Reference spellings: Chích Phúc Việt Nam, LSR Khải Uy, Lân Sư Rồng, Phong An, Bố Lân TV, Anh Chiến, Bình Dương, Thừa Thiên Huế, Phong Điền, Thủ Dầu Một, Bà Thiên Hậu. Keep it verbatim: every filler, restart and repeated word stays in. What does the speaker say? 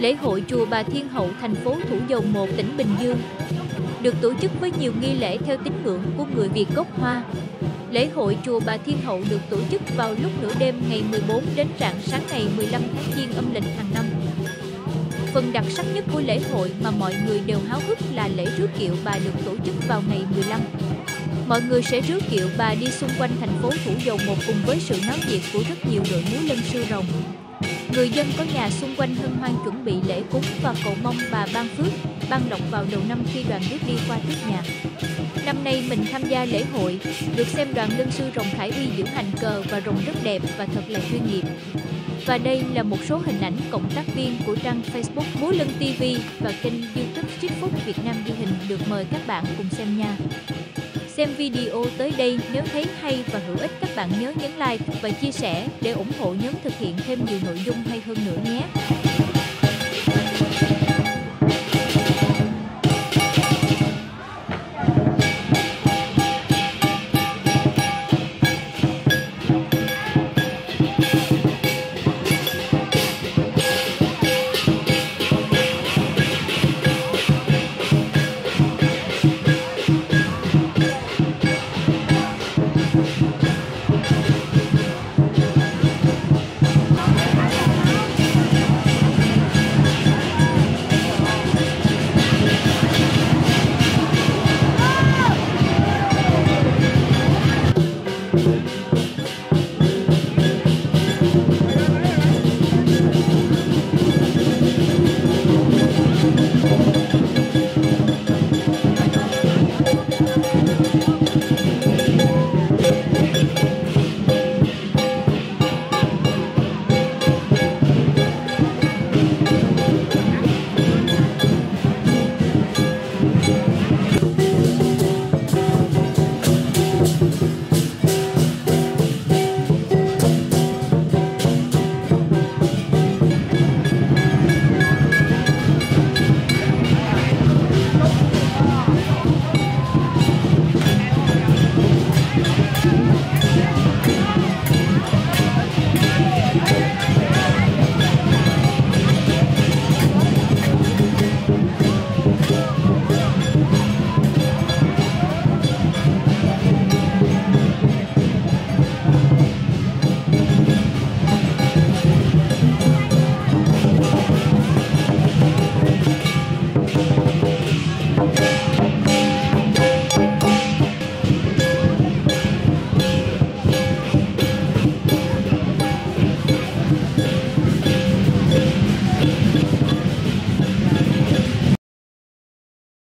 lễ hội chùa Bà Thiên Hậu thành phố Thủ Dầu Một, tỉnh Bình Dương, được tổ chức với nhiều nghi lễ theo tín ngưỡng của người Việt gốc Hoa. Lễ hội chùa Bà Thiên Hậu được tổ chức vào lúc nửa đêm ngày mười bốn đến rạng sáng ngày mười lăm tháng Giêng âm lịch hàng năm. Phần đặc sắc nhất của lễ hội mà mọi người đều háo hức là lễ rước kiệu bà được tổ chức vào ngày mười lăm. Mọi người sẽ rước kiệu bà đi xung quanh thành phố Thủ Dầu Một cùng với sự náo nhiệt của rất nhiều đội múa lân sư rồng. Người dân có nhà xung quanh hân hoan chuẩn bị lễ cúng và cầu mong bà ban phước, ban lộc vào đầu năm khi đoàn rước đi qua trước nhà. Năm nay mình tham gia lễ hội, được xem đoàn lân sư rồng Khải Uy diễu hành cờ và rồng rất đẹp và thật là chuyên nghiệp. Và đây là một số hình ảnh cộng tác viên của trang Facebook Bố Lân ti vi và kênh YouTube Chích Phúc Việt Nam ghi hình, được mời các bạn cùng xem nha. Xem video tới đây, nếu thấy hay và hữu ích các bạn nhớ nhấn like và chia sẻ để ủng hộ nhóm thực hiện thêm nhiều nội dung hay hơn nữa nhé.